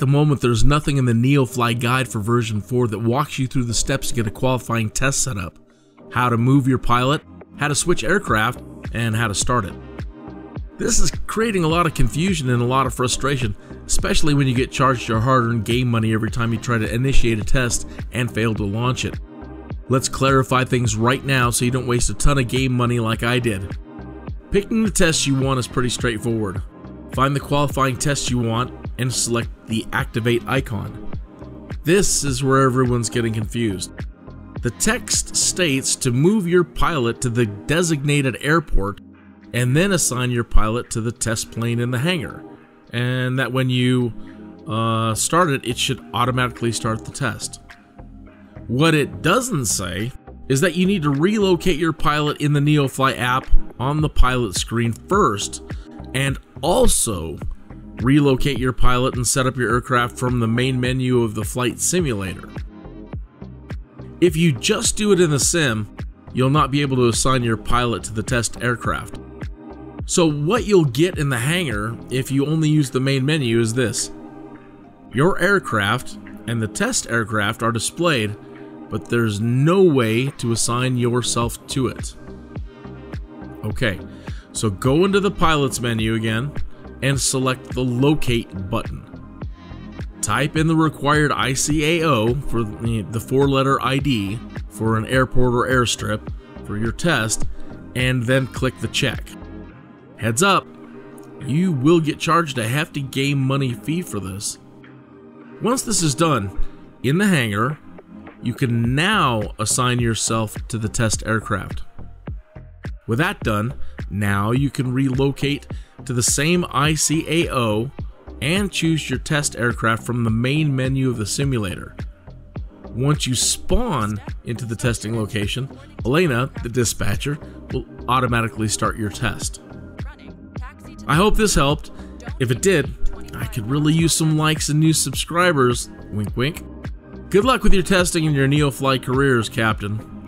the moment, there's nothing in the NeoFly guide for version 4 that walks you through the steps to get a qualifying test set up, how to move your pilot, how to switch aircraft, and how to start it. This is creating a lot of confusion and a lot of frustration, especially when you get charged your hard-earned game money every time you try to initiate a test and fail to launch it. Let's clarify things right now so you don't waste a ton of game money like I did. Picking the tests you want is pretty straightforward. Find the qualifying test you want and select the activate icon. This is where everyone's getting confused. The text states to move your pilot to the designated airport and then assign your pilot to the test plane in the hangar, and that when you start it, it should automatically start the test. What it doesn't say is that you need to relocate your pilot in the NeoFly app on the pilot screen first, and also relocate your pilot and set up your aircraft from the main menu of the flight simulator. If you just do it in the sim, you'll not be able to assign your pilot to the test aircraft. So what you'll get in the hangar if you only use the main menu is this. Your aircraft and the test aircraft are displayed, but there's no way to assign yourself to it. Okay, so go into the pilot's menu again and select the locate button. Type in the required ICAO for the 4-letter ID for an airport or airstrip for your test, and then click the check. Heads up, you will get charged a hefty game money fee for this. Once this is done, in the hangar, you can now assign yourself to the test aircraft. With that done, now you can relocate to the same ICAO and choose your test aircraft from the main menu of the simulator. Once you spawn into the testing location, Elena, the dispatcher, will automatically start your test. I hope this helped. If it did, I could really use some likes and new subscribers, wink wink. Good luck with your testing and your NeoFly careers, Captain.